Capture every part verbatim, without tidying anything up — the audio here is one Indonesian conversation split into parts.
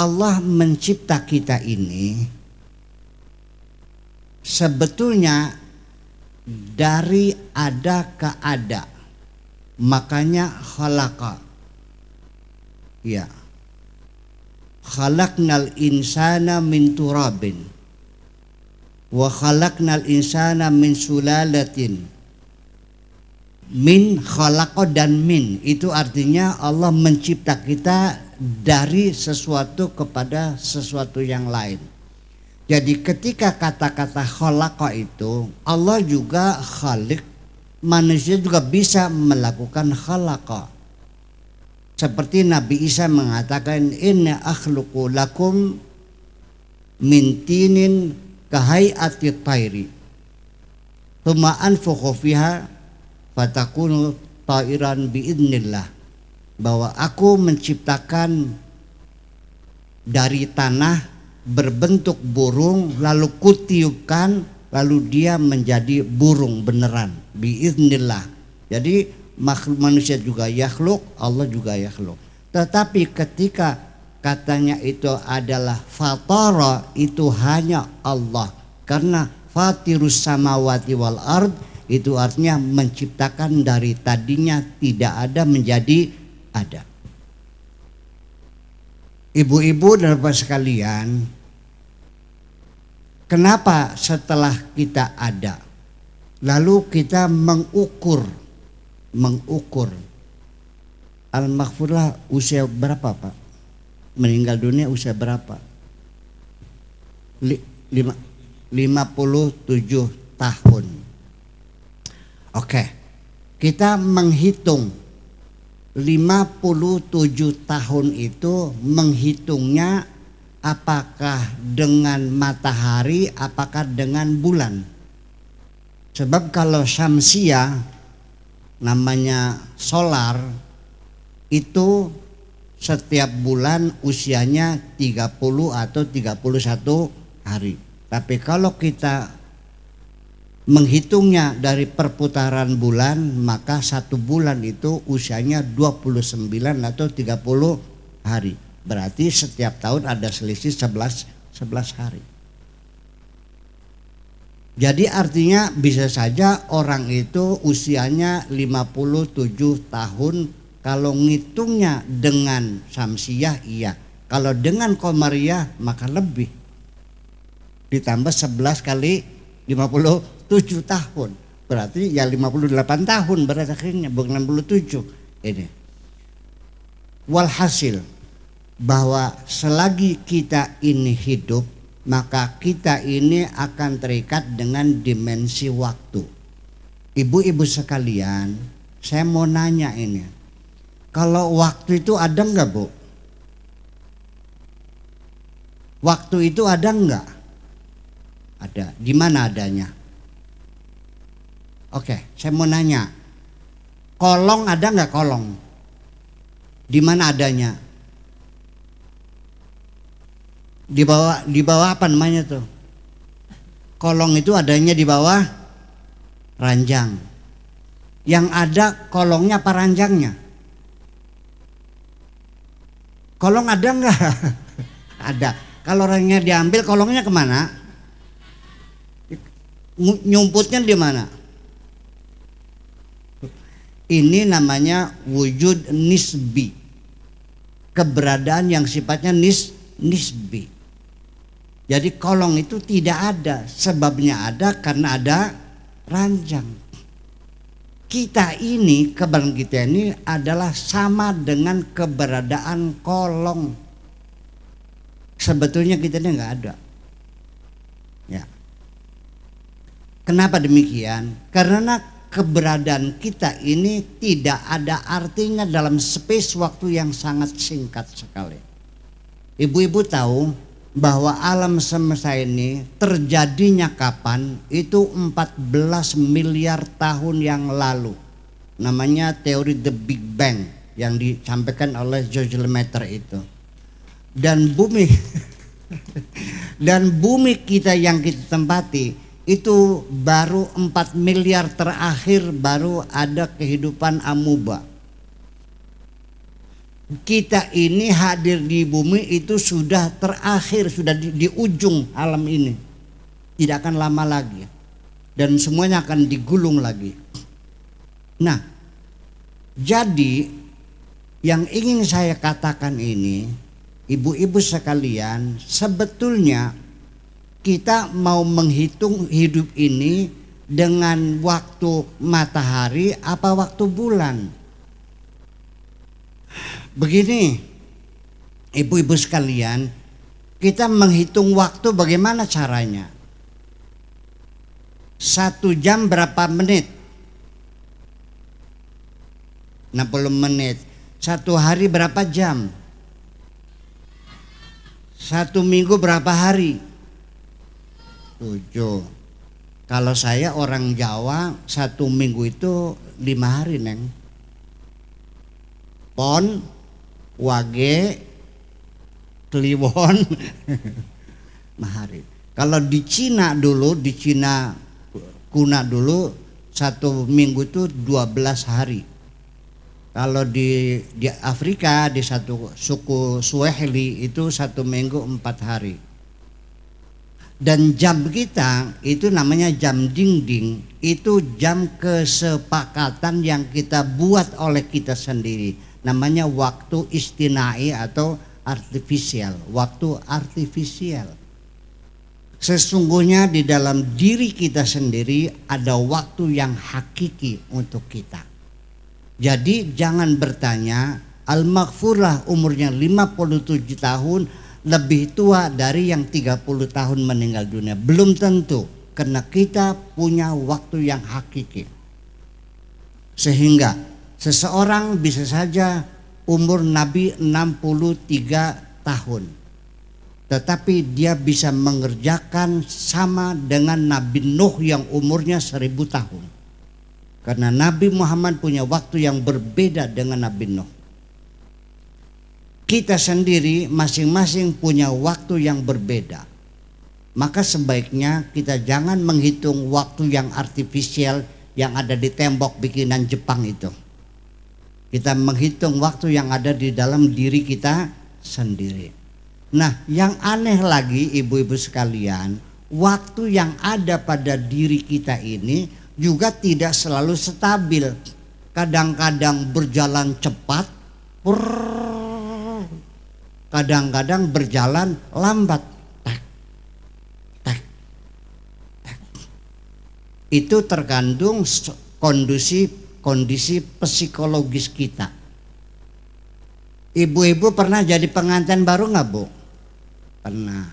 Allah mencipta kita ini sebetulnya dari ada ke ada, makanya khalaqa. Ya, khalaqnal insana min turabin wa khalaqnal insana min sulalatin min khalaqa, dan min itu artinya Allah mencipta kita dari sesuatu kepada sesuatu yang lain. Jadi ketika kata-kata khalaqa itu, Allah juga khalik, manusia juga bisa melakukan khalaqa. Seperti Nabi Isa mengatakan, inna akhluqu lakum min tinin kahayati tairi thumma anfukhu fiha fatakunu ta'iran bi'idnillah, bahwa aku menciptakan dari tanah berbentuk burung, lalu kutiupkan, lalu dia menjadi burung beneran bi'idnillah. Jadi makhluk, manusia juga yakhluk, Allah juga yakhluk. Tetapi ketika katanya itu adalah fatara, itu hanya Allah, karena fatirus samawati wal ard itu artinya menciptakan dari tadinya tidak ada menjadi ada. Ibu-ibu dan bapak sekalian, kenapa setelah kita ada lalu kita mengukur mengukur almarhumah usia berapa, Pak? Meninggal dunia usia berapa? lima puluh tujuh tahun. Oke, kita menghitung lima puluh tujuh tahun itu, menghitungnya apakah dengan matahari, apakah dengan bulan. Sebab kalau syamsiah namanya solar itu setiap bulan usianya tiga puluh atau tiga puluh satu hari. Tapi kalau kita menghitungnya dari perputaran bulan, maka satu bulan itu usianya dua puluh sembilan atau tiga puluh hari. Berarti setiap tahun ada selisih sebelas hari. Jadi artinya bisa saja orang itu usianya lima puluh tujuh tahun. Kalau ngitungnya dengan syamsiah, iya. Kalau dengan komariah maka lebih. Ditambah sebelas kali lima puluh tujuh tahun, berarti ya lima puluh delapan tahun berarti akhirnya, bukan enam puluh tujuh ini. Walhasil bahwa selagi kita ini hidup, maka kita ini akan terikat dengan dimensi waktu. Ibu-ibu sekalian, saya mau nanya ini, kalau waktu itu ada nggak, Bu? Waktu itu ada nggak? Ada. Di mana adanya? Oke, saya mau nanya, kolong ada nggak kolong? Di mana adanya? Di bawah, di bawah apa namanya tuh? Kolong itu adanya di bawah ranjang. Yang ada kolongnya apa ranjangnya? Kolong ada nggak? Ada. Kalau orangnya diambil, kolongnya kemana? Nyumputnya di mana? Ini namanya wujud nisbi, keberadaan yang sifatnya nis, nisbi. Jadi kolong itu tidak ada, sebabnya ada karena ada ranjang. Kita ini, keberadaan kita ini adalah sama dengan keberadaan kolong. Sebetulnya kita ini nggak ada. Ya. Kenapa demikian? Karena keberadaan kita ini tidak ada artinya dalam space waktu yang sangat singkat sekali. Ibu-ibu tahu bahwa alam semesta ini terjadinya kapan? Itu empat belas miliar tahun yang lalu. Namanya teori The Big Bang yang disampaikan oleh George Lemaître itu. Dan bumi dan bumi kita yang kita tempati itu baru empat miliar terakhir baru ada kehidupan amuba. kita ini hadir di bumi itu sudah terakhir, sudah di, di ujung alam ini, tidak akan lama lagi, dan semuanya akan digulung lagi. Nah, jadi yang ingin saya katakan ini, ibu-ibu sekalian, sebetulnya kita mau menghitung hidup ini dengan waktu matahari apa waktu bulan. Begini, ibu-ibu sekalian, kita menghitung waktu bagaimana caranya? Satu jam berapa menit? enam puluh menit. Satu hari berapa jam? Satu minggu berapa hari? Tujuh. Kalau saya orang Jawa, satu minggu itu lima hari, Neng. Pon, Wage, Kliwon, mahari. Kalau di Cina dulu, di Cina kuna dulu, satu minggu itu dua belas hari. Kalau di, di Afrika, di satu suku Swahili itu satu minggu empat hari. Dan jam kita itu namanya jam dinding, itu jam kesepakatan yang kita buat oleh kita sendiri. Namanya waktu istinai atau artifisial, waktu artifisial. Sesungguhnya di dalam diri kita sendiri ada waktu yang hakiki untuk kita. Jadi jangan bertanya, Al-Maghfurlah umurnya lima puluh tujuh tahun, lebih tua dari yang tiga puluh tahun meninggal dunia. Belum tentu, karena kita punya waktu yang hakiki. Sehingga seseorang bisa saja umur Nabi enam puluh tiga tahun. Tetapi dia bisa mengerjakan sama dengan Nabi Nuh yang umurnya seribu tahun. Karena Nabi Muhammad punya waktu yang berbeda dengan Nabi Nuh. Kita sendiri masing-masing punya waktu yang berbeda. Maka sebaiknya kita jangan menghitung waktu yang artifisial yang ada di tembok bikinan Jepang itu. Kita menghitung waktu yang ada di dalam diri kita sendiri. Nah, yang aneh lagi ibu-ibu sekalian, waktu yang ada pada diri kita ini juga tidak selalu stabil. Kadang-kadang berjalan cepat, kadang-kadang berjalan lambat. Tak, tak, tak. Itu tergantung kondisi kondisi psikologis kita. Ibu-ibu pernah jadi pengantin baru nggak, Bu? Pernah.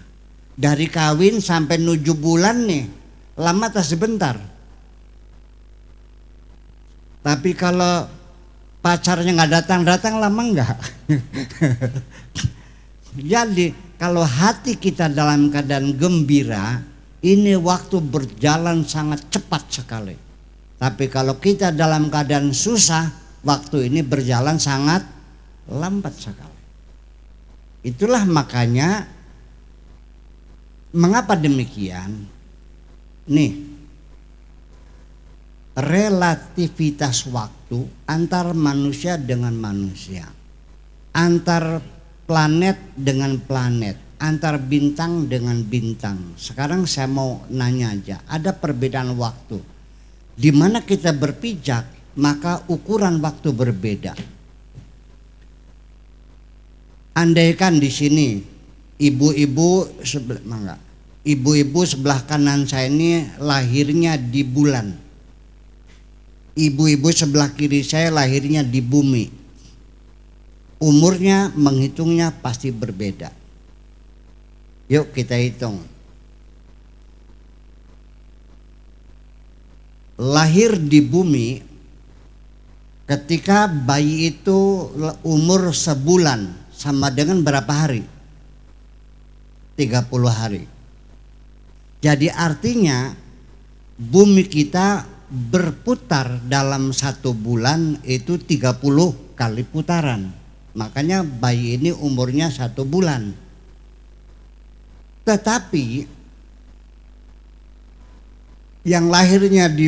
Dari kawin sampai nuju bulan nih, lama atau sebentar? Tapi kalau pacarnya nggak datang-datang, lama nggak? Jadi kalau hati kita dalam keadaan gembira, ini waktu berjalan sangat cepat sekali. Tapi kalau kita dalam keadaan susah, waktu ini berjalan sangat lambat sekali. Itulah makanya, mengapa demikian? Nih, relativitas waktu antar manusia dengan manusia, antar planet dengan planet, antar bintang dengan bintang. Sekarang saya mau nanya aja, ada perbedaan waktu. Di mana kita berpijak, maka ukuran waktu berbeda. Andaikan di sini ibu-ibu sebelah enggak, ibu-ibu sebelah kanan saya ini lahirnya di bulan. Ibu-ibu sebelah kiri saya lahirnya di bumi. Umurnya menghitungnya pasti berbeda. Yuk kita hitung. Lahir di bumi, ketika bayi itu umur sebulan sama dengan berapa hari? tiga puluh hari. Jadi artinya bumi kita berputar dalam satu bulan itu tiga puluh kali putaran. Makanya bayi ini umurnya satu bulan. Tetapi yang lahirnya di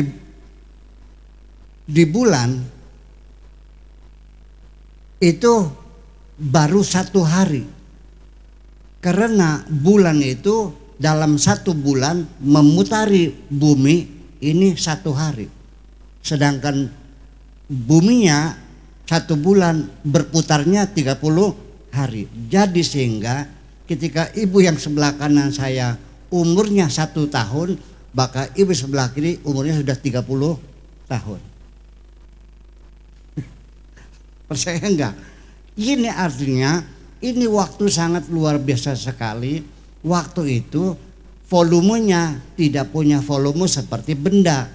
di bulan itu baru satu hari. Karena bulan itu dalam satu bulan memutari bumi ini satu hari. Sedangkan buminya satu bulan berputarnya tiga puluh hari. Jadi sehingga ketika ibu yang sebelah kanan saya umurnya satu tahun, maka ibu sebelah kiri umurnya sudah tiga puluh tahun. Percaya enggak? Ini artinya ini waktu sangat luar biasa sekali. Waktu itu volumenya tidak punya volume seperti benda,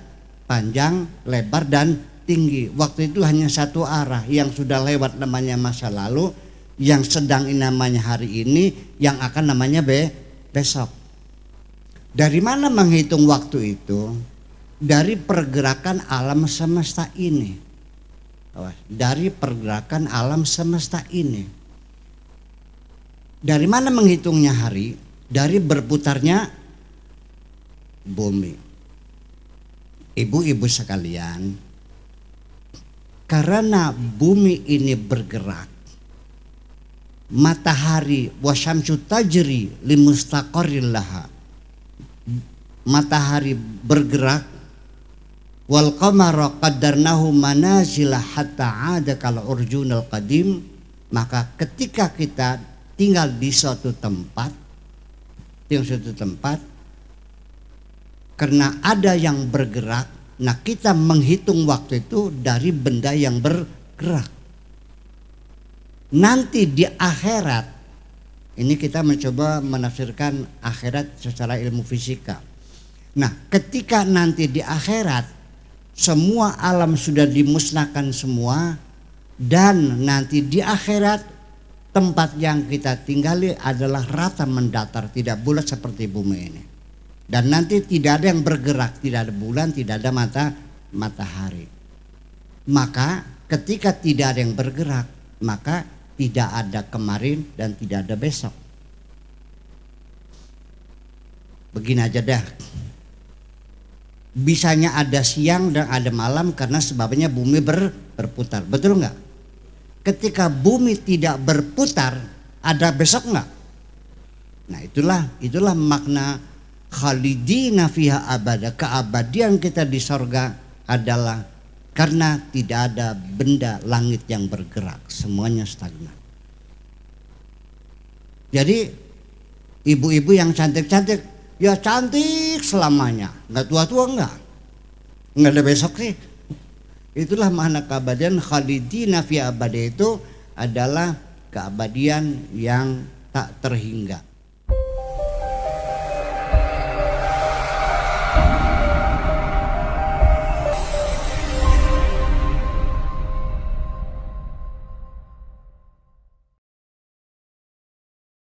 panjang, lebar, dan tinggi. Waktu itu hanya satu arah. Yang sudah lewat namanya masa lalu, yang sedang ini namanya hari ini, yang akan namanya be, besok. Dari mana menghitung waktu itu? Dari pergerakan alam semesta ini. Dari pergerakan alam semesta ini. Dari mana menghitungnya hari? Dari berputarnya bumi. Ibu-ibu sekalian, karena bumi ini bergerak, matahari wasyamsu tajri limustaqarril laha, matahari bergerak, wal qamara qaddarnahu manazila hatta ada kal urjunal qadim, maka ketika kita tinggal di suatu tempat, tinggal suatu tempat karena ada yang bergerak, nah kita menghitung waktu itu dari benda yang bergerak. Nanti di akhirat, ini kita mencoba menafsirkan akhirat secara ilmu fisika. Nah, ketika nanti di akhirat semua alam sudah dimusnahkan semua, dan nanti di akhirat tempat yang kita tinggali adalah rata mendatar, tidak bulat seperti bumi ini. Dan nanti tidak ada yang bergerak, tidak ada bulan, tidak ada mata matahari. Maka ketika tidak ada yang bergerak, maka tidak ada kemarin dan tidak ada besok. Begini aja dah. Bisanya ada siang dan ada malam karena sebabnya bumi ber, berputar. Betul nggak? Ketika bumi tidak berputar, ada besok nggak? Nah itulah itulah makna khalidina fiha abada. Keabadian kita di sorga adalah karena tidak ada benda langit yang bergerak, semuanya stagnan. Jadi ibu-ibu yang cantik-cantik, ya cantik selamanya, nggak tua-tua nggak, nggak ada besok sih. Itulah makna keabadian. Khalidina fi abadi itu adalah keabadian yang tak terhingga.